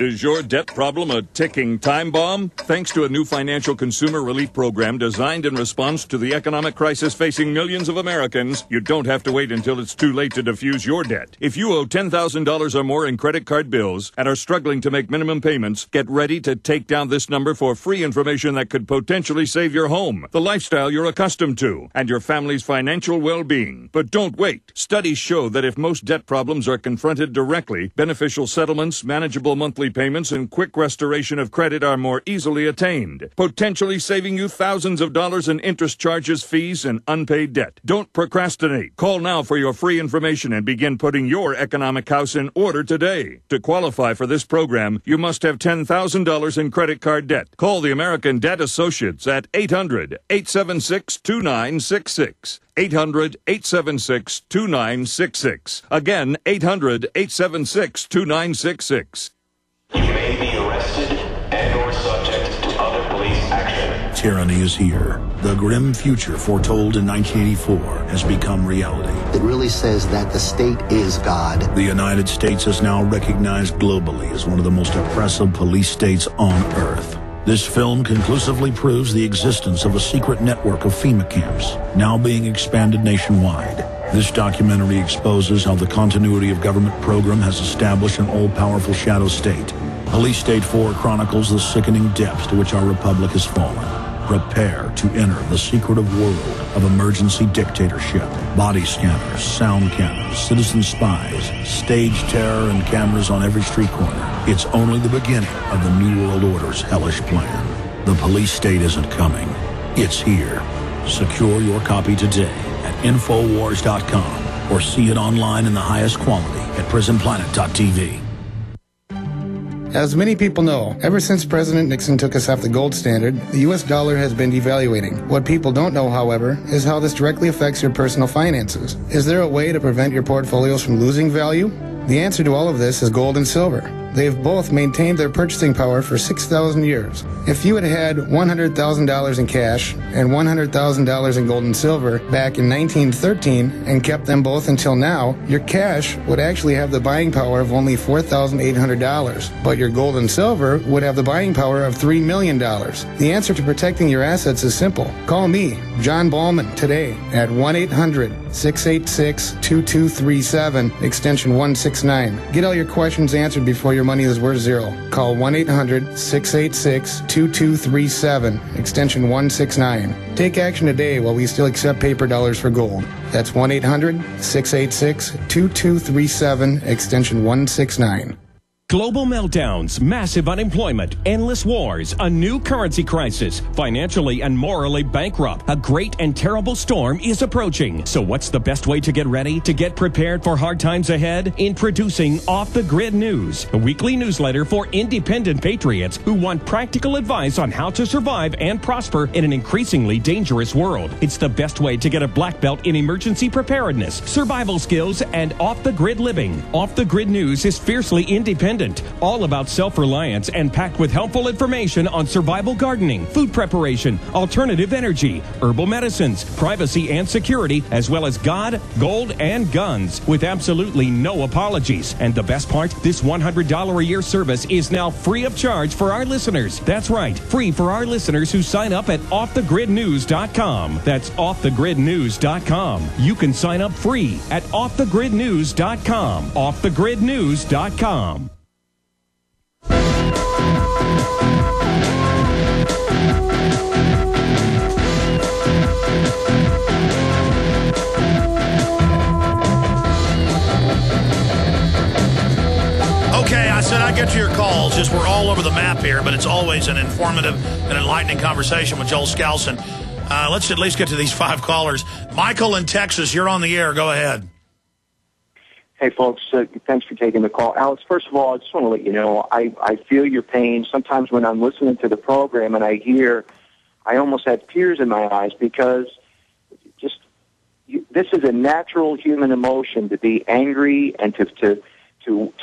Is your debt problem a ticking time bomb? Thanks to a new financial consumer relief program designed in response to the economic crisis facing millions of Americans, you don't have to wait until it's too late to defuse your debt. If you owe $10,000 or more in credit card bills and are struggling to make minimum payments, get ready to take down this number for free information that could potentially save your home, the lifestyle you're accustomed to, and your family's financial well-being. But don't wait. Studies show that if most debt problems are confronted directly, beneficial settlements, manageable monthly payments and quick restoration of credit are more easily attained, potentially saving you thousands of dollars in interest charges, fees, and unpaid debt. Don't procrastinate. Call now for your free information and begin putting your economic house in order today. To qualify for this program, you must have $10,000 in credit card debt. Call the American Debt Associates at 800-876-2966. 800-876-2966. Again, 800-876-2966. You may be arrested and/or subject to other police action. Tyranny is here. The grim future foretold in 1984 has become reality. It really says that the state is God. The United States is now recognized globally as one of the most oppressive police states on Earth. This film conclusively proves the existence of a secret network of FEMA camps, now being expanded nationwide. This documentary exposes how the continuity of government program has established an all-powerful shadow state. Police State 4 chronicles the sickening depths to which our republic has fallen. Prepare to enter the secretive world of emergency dictatorship. Body scanners, sound cannons, citizen spies, stage terror, and cameras on every street corner. It's only the beginning of the New World Order's hellish plan. The police state isn't coming. It's here. Secure your copy today at InfoWars.com or see it online in the highest quality at PrisonPlanet.tv. As many people know, ever since President Nixon took us off the gold standard, the U.S. dollar has been devaluing. What people don't know, however, is how this directly affects your personal finances. Is there a way to prevent your portfolios from losing value? The answer to all of this is gold and silver. They've both maintained their purchasing power for 6,000 years. If you had had $100,000 in cash and $100,000 in gold and silver back in 1913 and kept them both until now, your cash would actually have the buying power of only $4,800, but your gold and silver would have the buying power of $3 million. The answer to protecting your assets is simple. Call me, John Ballman, today at 1-800-686-2237, extension 169. Get all your questions answered before your money is worth zero. Call 1-800-686-2237, extension 169. Take action today while we still accept paper dollars for gold. That's 1-800-686-2237, extension 169. Global meltdowns, massive unemployment, endless wars, a new currency crisis, financially and morally bankrupt. A great and terrible storm is approaching. So what's the best way to get ready, to get prepared for hard times ahead? Introducing Off the Grid News, a weekly newsletter for independent patriots who want practical advice on how to survive and prosper in an increasingly dangerous world. It's the best way to get a black belt in emergency preparedness, survival skills, and off-the-grid living. Off the Grid News is fiercely independent, all about self-reliance, and packed with helpful information on survival gardening, food preparation, alternative energy, herbal medicines, privacy and security, as well as God, gold, and guns, with absolutely no apologies. And the best part, this $100 a year service is now free of charge for our listeners. That's right, free for our listeners who sign up at offthegridnews.com. That's offthegridnews.com. You can sign up free at offthegridnews.com. offthegridnews.com. Okay, I said I get to your calls. Just we're all over the map here, but it's always an informative and enlightening conversation with Joel Skousen. Let's at least get to these five callers. Michael in Texas, you're on the air. Go ahead. Hey, folks, thanks for taking the call. Alex, first of all, I just want to let you know, I feel your pain. Sometimes when I'm listening to the program and I hear, I almost have tears in my eyes because just this is a natural human emotion to be angry and to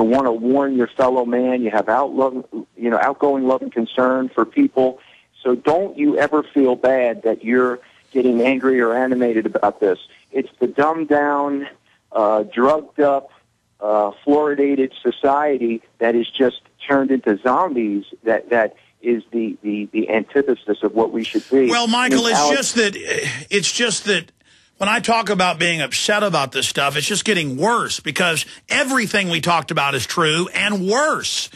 want to warn your fellow man. You have outgoing love and concern for people. So don't you ever feel bad that you're getting angry or animated about this. It's the dumbed down, drugged up, fluoridated society that is just turned into zombies, that is the antithesis of what we should be. Well, Michael, it's just that when I talk about being upset about this stuff, it's just getting worse, because everything we talked about is true and worse.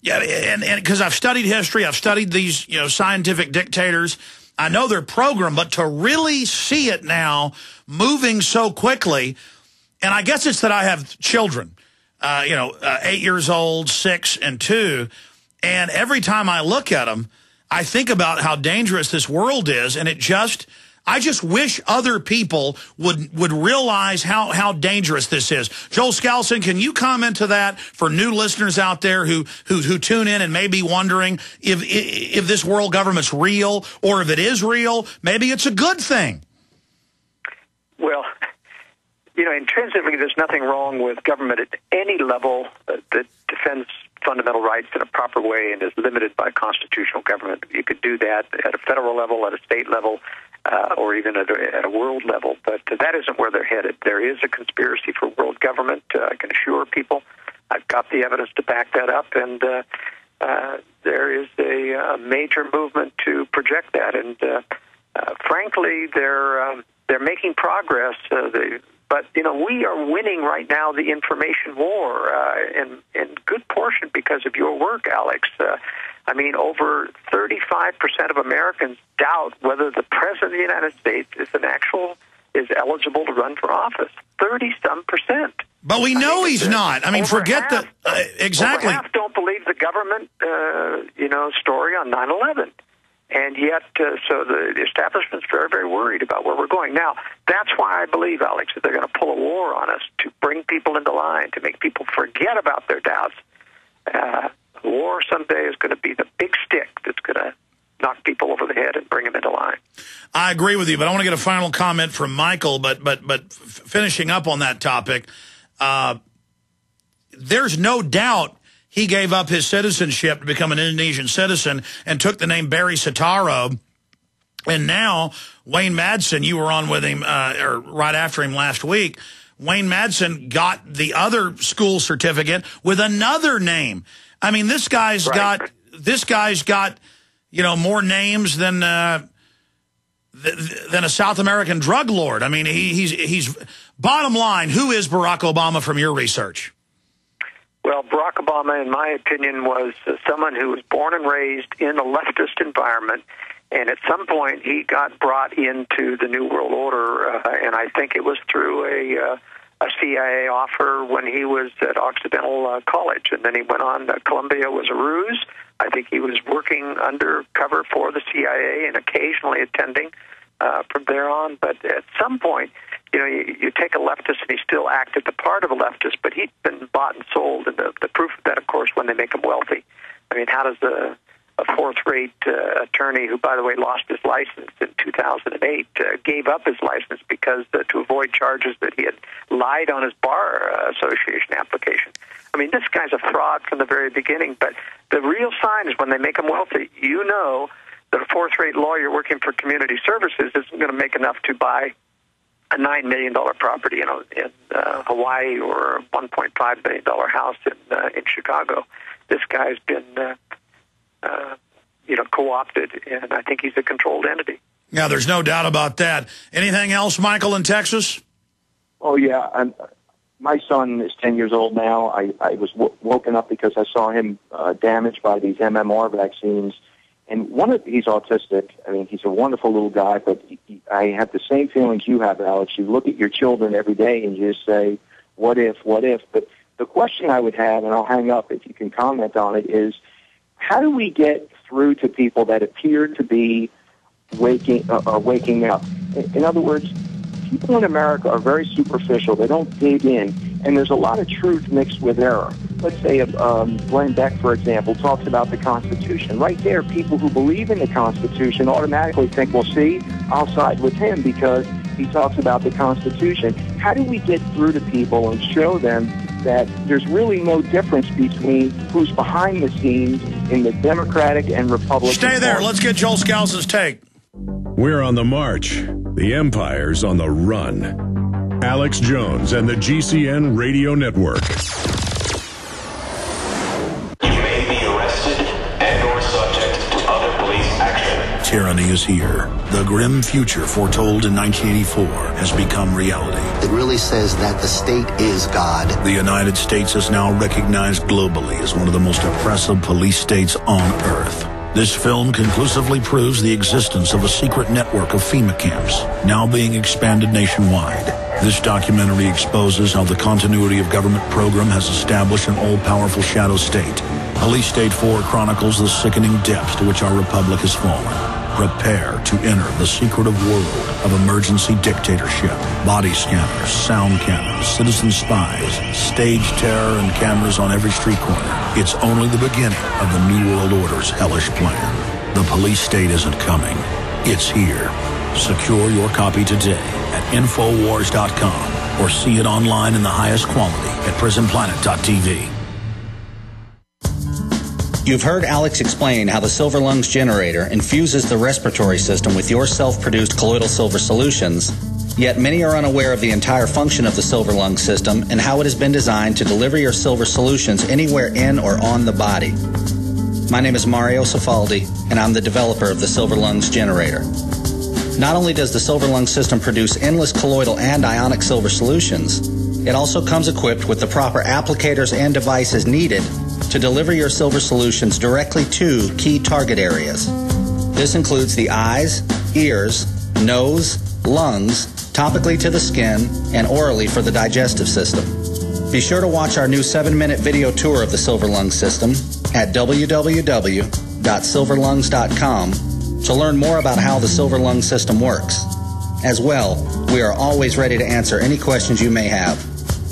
Yeah, and because I've studied history, I've studied these, you know, scientific dictators. I know their program, but to really see it now moving so quickly, and I guess it's that I have children, 8 years old, 6 and 2, and every time I look at them, I think about how dangerous this world is, and I just wish other people would realize how dangerous this is. Joel Skousen, can you comment to that for new listeners out there who tune in and may be wondering if this world government's real, or if it is real, maybe it's a good thing? Well, you know, intrinsically, there's nothing wrong with government at any level that defends fundamental rights in a proper way and is limited by constitutional government. You could do that at a federal level, at a state level, or even at a world level. But that isn't where they're headed. There is a conspiracy for world government. I can assure people I've got the evidence to back that up, and there is a major movement to project that. And frankly, they're making progress. But, you know, we are winning right now the information war in good portion because of your work, Alex. I mean, over 35% of Americans doubt whether the President of the United States is eligible to run for office. 30-some%. But we know he's not. I mean, forget that. Exactly. Over half don't believe the government, story on 9/11. And yet, so the establishment's very, very worried about where we're going. Now, that's why I believe, Alex, that they're going to pull a war on us to bring people into line, to make people forget about their doubts. War someday is going to be the big stick that's going to knock people over the head and bring them into line. I agree with you, but I want to get a final comment from Michael. But finishing up on that topic, there's no doubt he gave up his citizenship to become an Indonesian citizen and took the name Barry Sitaro. And now Wayne Madsen, you were on with him or right after him last week, Wayne Madsen got the other school certificate with another name. I mean, this guy's got more names than a South American drug lord. I mean, he's bottom line. Who is Barack Obama from your research? Well, Barack Obama, in my opinion, was someone who was born and raised in a leftist environment, and at some point he got brought into the New World Order, and I think it was through a CIA offer when he was at Occidental College, and then he went on. Columbia was a ruse. I think he was working undercover for the CIA and occasionally attending from there on, but at some point, you take a leftist, and he still acted the part of a leftist, but he'd been bought and sold, and the proof of that, of course, when they make him wealthy. I mean, how does a fourth-rate attorney, who, by the way, lost his license in 2008, gave up his license because to avoid charges that he had lied on his bar association application? I mean, this guy's a fraud from the very beginning, but the real sign is when they make him wealthy, that a fourth-rate lawyer working for community services isn't going to make enough to buy a $9 million property in Hawaii or a $1.5 million house in Chicago. This guy's been, co-opted, and I think he's a controlled entity. Yeah, there's no doubt about that. Anything else, Michael, in Texas? Oh, yeah. My son is 10 years old now. I was woken up because I saw him damaged by these MMR vaccines. And he's autistic. I mean, he's a wonderful little guy, but I have the same feelings you have, Alex. You look at your children every day and you just say, what if, what if? But the question I would have, and I'll hang up if you can comment on it, is how do we get through to people that appear to be waking up? In other words, people in America are very superficial. They don't dig in, and there's a lot of truth mixed with error. Let's say Glenn Beck, for example, talks about the Constitution. Right there, people who believe in the Constitution automatically think, well, see, I'll side with him because he talks about the Constitution. How do we get through to people and show them that there's really no difference between who's behind the scenes in the Democratic and Republican Stay there. Party? Let's get Joel Skousen's take. We're on the march. The empire's on the run. Alex Jones and the GCN Radio Network. tyranny is here. The grim future foretold in 1984 has become reality. It really says that the state is God. The United States is now recognized globally as one of the most oppressive police states on Earth. This film conclusively proves the existence of a secret network of FEMA camps, now being expanded nationwide. This documentary exposes how the continuity of government program has established an all-powerful shadow state. Police State 4 chronicles the sickening depths to which our republic has fallen. Prepare to enter the secretive world of emergency dictatorship. Body scanners, sound cannons, citizen spies, stage terror, and cameras on every street corner. It's only the beginning of the New World Order's hellish plan. The police state isn't coming. It's here. Secure your copy today at InfoWars.com or see it online in the highest quality at PrisonPlanet.tv. You've heard Alex explain how the Silver Lungs Generator infuses the respiratory system with your self-produced colloidal silver solutions, yet many are unaware of the entire function of the Silver Lungs system and how it has been designed to deliver your silver solutions anywhere in or on the body. My name is Mario Cifaldi, and I'm the developer of the Silver Lungs Generator. Not only does the Silver Lungs system produce endless colloidal and ionic silver solutions, it also comes equipped with the proper applicators and devices needed to deliver your silver solutions directly to key target areas. This includes the eyes, ears, nose, lungs, topically to the skin, and orally for the digestive system. Be sure to watch our new 7-minute video tour of the Silver Lungs system at www.silverlungs.com to learn more about how the Silver Lungs system works. As well, we are always ready to answer any questions you may have.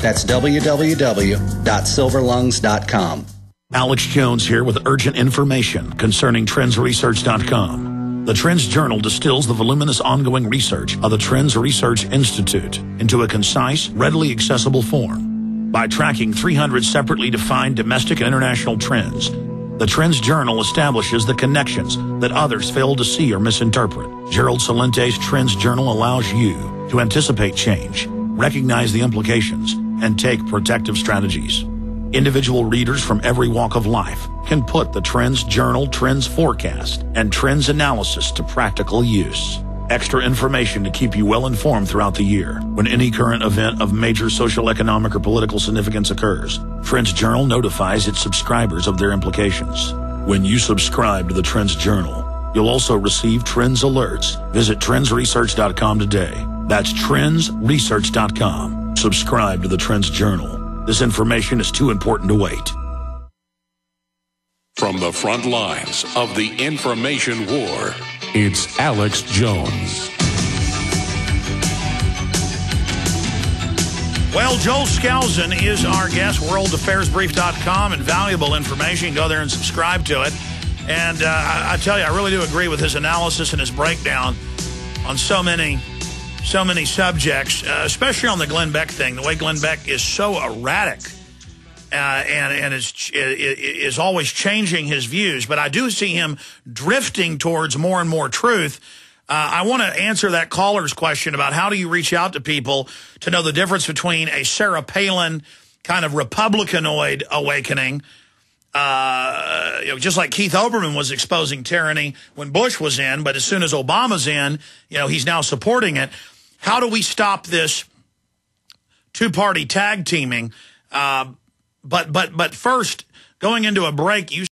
That's www.silverlungs.com. Alex Jones here with urgent information concerning TrendsResearch.com. The Trends Journal distills the voluminous ongoing research of the Trends Research Institute into a concise, readily accessible form. By tracking 300 separately defined domestic and international trends, the Trends Journal establishes the connections that others fail to see or misinterpret. Gerald Salente's Trends Journal allows you to anticipate change, recognize the implications, and take protective strategies. Individual readers from every walk of life can put the Trends Journal, Trends Forecast, and Trends Analysis to practical use. Extra information to keep you well informed throughout the year when any current event of major social, economic, or political significance occurs. Trends Journal notifies its subscribers of their implications. When you subscribe to the Trends Journal, you'll also receive Trends Alerts. Visit TrendsResearch.com today. That's TrendsResearch.com. Subscribe to the Trends Journal. This information is too important to wait. From the front lines of the information war, it's Alex Jones. Well, Joel Skousen is our guest, worldaffairsbrief.com, and valuable information. Go there and subscribe to it. And I tell you, I really do agree with his analysis and his breakdown on so many subjects, especially on the Glenn Beck thing. The way Glenn Beck is so erratic and is always changing his views. But I do see him drifting towards more and more truth. I want to answer that caller's question about how do you reach out to people to know the difference between a Sarah Palin kind of Republicanoid awakening, you know, just like Keith Olbermann was exposing tyranny when Bush was in, but as soon as Obama's in, you know, he's now supporting it. How do we stop this two-party tag teaming? But first, going into a break, you